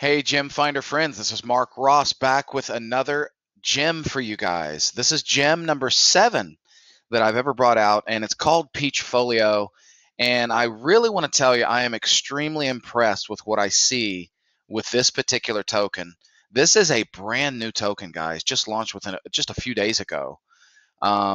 Hey, Gem Finder friends, this is Mark Ross back with another gem for you guys. This is gem number 7 that I've ever brought out, and it's called Peachfolio. And I really want to tell you, I am extremely impressed with what I see with this particular token. This is a brand new token, guys, just launched within just a few days ago,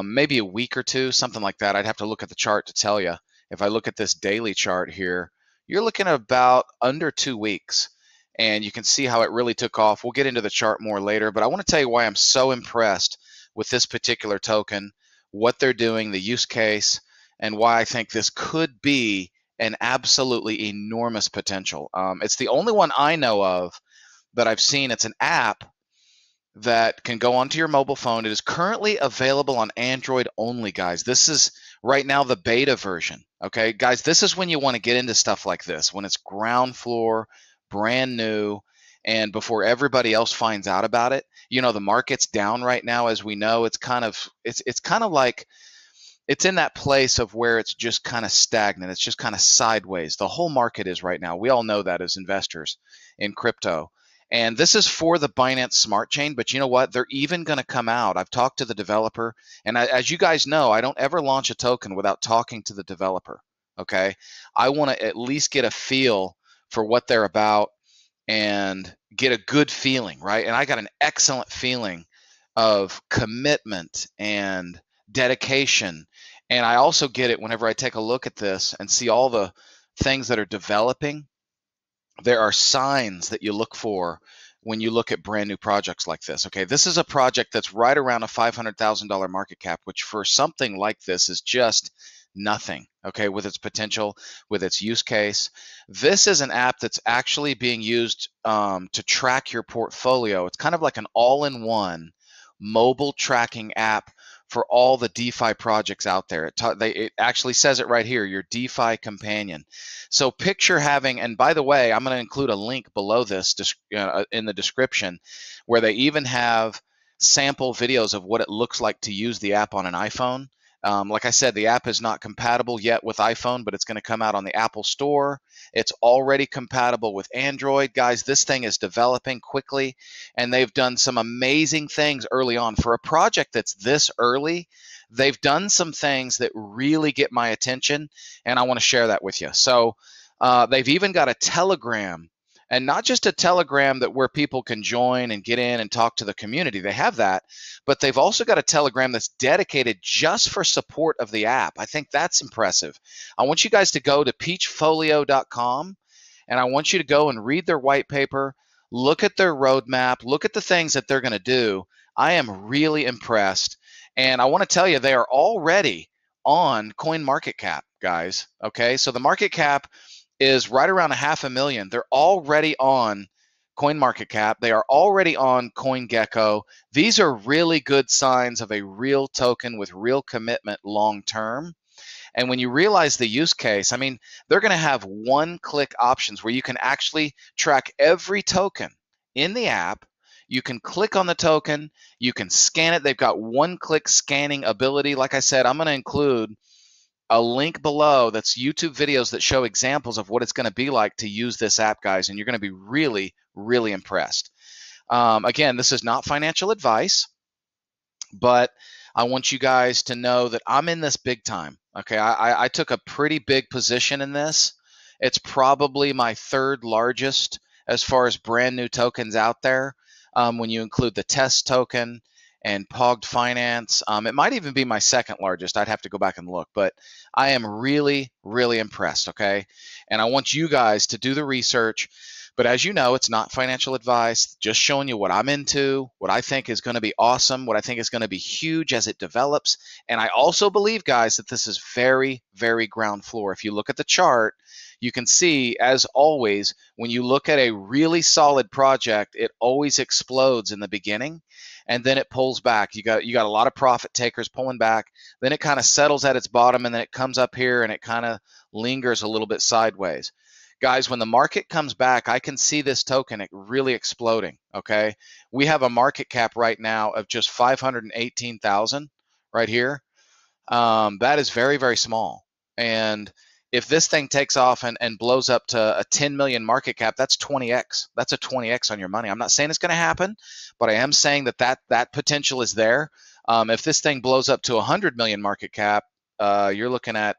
maybe a week or two, something like that. I'd have to look at the chart to tell you. If I look at this daily chart here, you're looking at about under 2 weeks. And you can see how it really took off. We'll get into the chart more later, but I want to tell you why I'm so impressed with this particular token, what they're doing, the use case, and why I think this could be an absolutely enormous potential. It's the only one I know of that I've seen. It's an app that can go onto your mobile phone. It is currently available on Android only, guys. This is right now the beta version, okay? Guys, this is when you want to get into stuff like this, when it's ground floor, brand new, and before everybody else finds out about it. You know, the market's down right now, as we know. It's kind of it's in that place of where it's just kind of stagnant. It's just kind of sideways. The whole market is right now. We all know that as investors in crypto. And this is for the Binance Smart Chain, but you know what? They're even going to come out. I've talked to the developer, and as you guys know, I don't ever launch a token without talking to the developer, okay? I want to at least get a feel for what they're about and get a good feeling, right? And I got an excellent feeling of commitment and dedication. And I also get it whenever I take a look at this and see all the things that are developing. There are signs that you look for when you look at brand new projects like this, okay? This is a project that's right around a $500,000 market cap, which for something like this is just nothing, okay, with its potential, with its use case. This is an app that's actually being used to track your portfolio. It's kind of like an all-in-one mobile tracking app for all the DeFi projects out there. It actually says it right here, your DeFi companion. So picture having, and by the way, I'm going to include a link below this in the description where they even have sample videos of what it looks like to use the app on an iPhone. Like I said, the app is not compatible yet with iPhone, but it's going to come out on the Apple Store. It's already compatible with Android. Guys, this thing is developing quickly, and they've done some amazing things early on. For a project that's this early, they've done some things that really get my attention, and I want to share that with you. So they've even got a Telegram, and not just a Telegram that where people can join and get in and talk to the community. They have that, but they've also got a Telegram that's dedicated just for support of the app. I think that's impressive. I want you guys to go to peachfolio.com, and I want you to go and read their white paper, look at their roadmap, look at the things that they're going to do. I am really impressed, and I want to tell you they are already on CoinMarketCap, guys, okay? So the market cap is right around a $500,000. They're already on CoinMarketCap. They are already on CoinGecko. These are really good signs of a real token with real commitment long term. And when you realize the use case, I mean, they're going to have one-click options where you can actually track every token in the app. You can click on the token. You can scan it. They've got one-click scanning ability. Like I said, I'm going to include a link below that's YouTube videos that show examples of what it's going to be like to use this app, guys, and you're going to be really, really impressed. Again, this is not financial advice, but I want you guys to know that I'm in this big time, okay? I took a pretty big position in this. It's probably my third largest as far as brand new tokens out there when you include the test token and Pogged Finance. It might even be my second largest. I'd have to go back and look, but I am really, really impressed, okay? And I want you guys to do the research, but as you know, it's not financial advice, just showing you what I'm into, what I think is gonna be awesome, what I think is gonna be huge as it develops. And I also believe, guys, that this is very, very ground floor. If you look at the chart, you can see, as always, when you look at a really solid project, it always explodes in the beginning, and then it pulls back. You got a lot of profit takers pulling back. Then it kind of settles at its bottom, and then it comes up here, and it kind of lingers a little bit sideways. Guys, when the market comes back, I can see this token really exploding, okay? We have a market cap right now of just $518,000 right here. That is very, very small. And if this thing takes off and blows up to a 10 million market cap, that's 20x. That's a 20x on your money. I'm not saying it's going to happen, but I am saying that that potential is there. If this thing blows up to 100 million market cap, you're looking at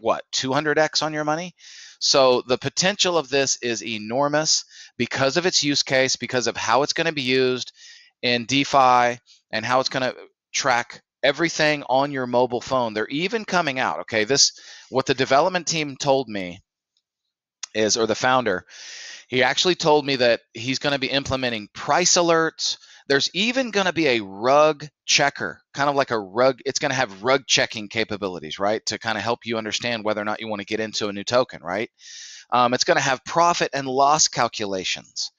what, 200x on your money? So the potential of this is enormous because of its use case, because of how it's going to be used in DeFi and how it's going to track everything on your mobile phone. They're even coming out, okay? What the development team told me is, or the founder, he actually told me that he's going to be implementing price alerts. There's even going to be a rug checker, kind of like a rug. It's going to have rug checking capabilities, right, to kind of help you understand whether or not you want to get into a new token, right? It's going to have profit and loss calculations.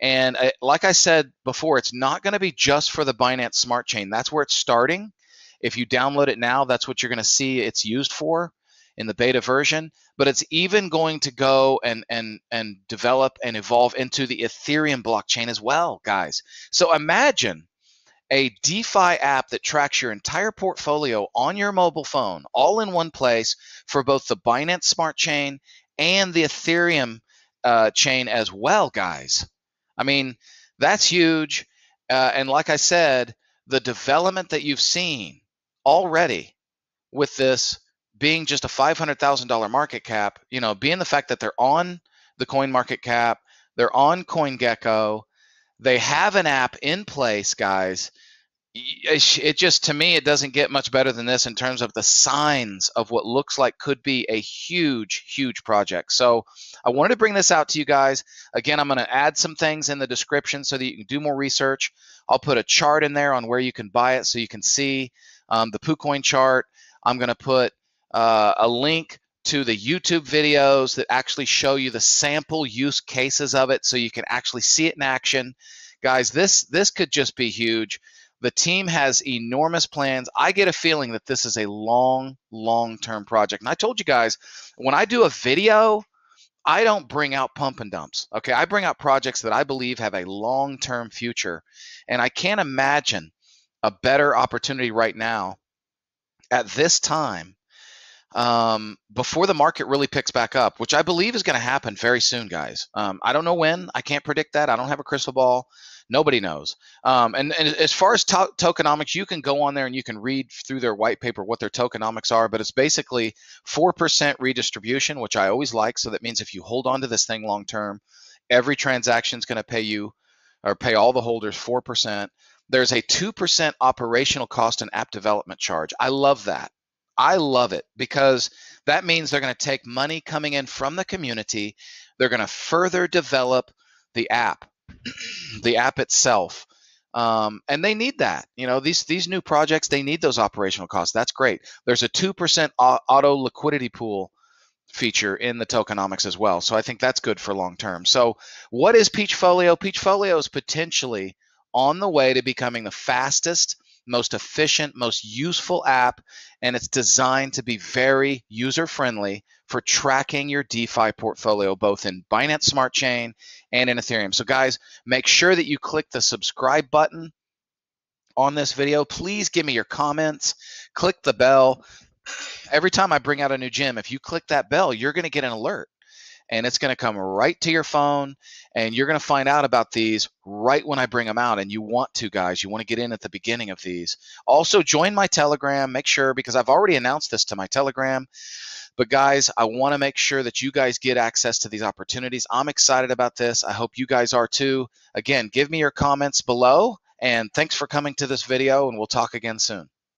And like I said before, it's not going to be just for the Binance Smart Chain. That's where it's starting. If you download it now, that's what you're going to see it's used for in the beta version. But it's even going to go and develop and evolve into the Ethereum blockchain as well, guys. So imagine a DeFi app that tracks your entire portfolio on your mobile phone, all in one place for both the Binance Smart Chain and the Ethereum chain as well, guys. I mean, that's huge. And like I said, the development that you've seen already with this being just a $500,000 market cap, you know, being the fact that they're on the CoinMarketCap, they're on CoinGecko, they have an app in place, guys. It just, to me, it doesn't get much better than this in terms of the signs of what looks like could be a huge, huge project. So I wanted to bring this out to you guys. Again, I'm going to add some things in the description so that you can do more research. I'll put a chart in there on where you can buy it so you can see the PooCoin chart. I'm going to put a link to the YouTube videos that actually show you the sample use cases of it so you can actually see it in action. Guys, this could just be huge. The team has enormous plans. I get a feeling that this is a long, long-term project. And I told you guys, when I do a video, I don't bring out pump and dumps, okay? I bring out projects that I believe have a long-term future. And I can't imagine a better opportunity right now at this time before the market really picks back up, which I believe is going to happen very soon, guys. I don't know when. I can't predict that. I don't have a crystal ball. Nobody knows. And as far as tokenomics, you can go on there and you can read through their white paper what their tokenomics are, but it's basically 4% redistribution, which I always like. So that means if you hold on to this thing long term, every transaction is going to pay you or pay all the holders 4%. There's a 2% operational cost and app development charge. I love that. I love it because that means they're going to take money coming in from the community. They're going to further develop the app, the app itself. And they need that. You know, these new projects, they need those operational costs. That's great. There's a 2% auto liquidity pool feature in the tokenomics as well. So I think that's good for long term. So what is Peachfolio? Peachfolio is potentially on the way to becoming the fastest, most efficient, most useful app, and it's designed to be very user-friendly for tracking your DeFi portfolio, both in Binance Smart Chain and in Ethereum. So guys, make sure that you click the subscribe button on this video. Please give me your comments, click the bell. Every time I bring out a new gem, if you click that bell, you're going to get an alert. And it's going to come right to your phone, and you're going to find out about these right when I bring them out. And you want to, guys. You want to get in at the beginning of these. Also, join my Telegram. Make sure, because I've already announced this to my Telegram. But, guys, I want to make sure that you guys get access to these opportunities. I'm excited about this. I hope you guys are too. Again, give me your comments below, and thanks for coming to this video, and we'll talk again soon.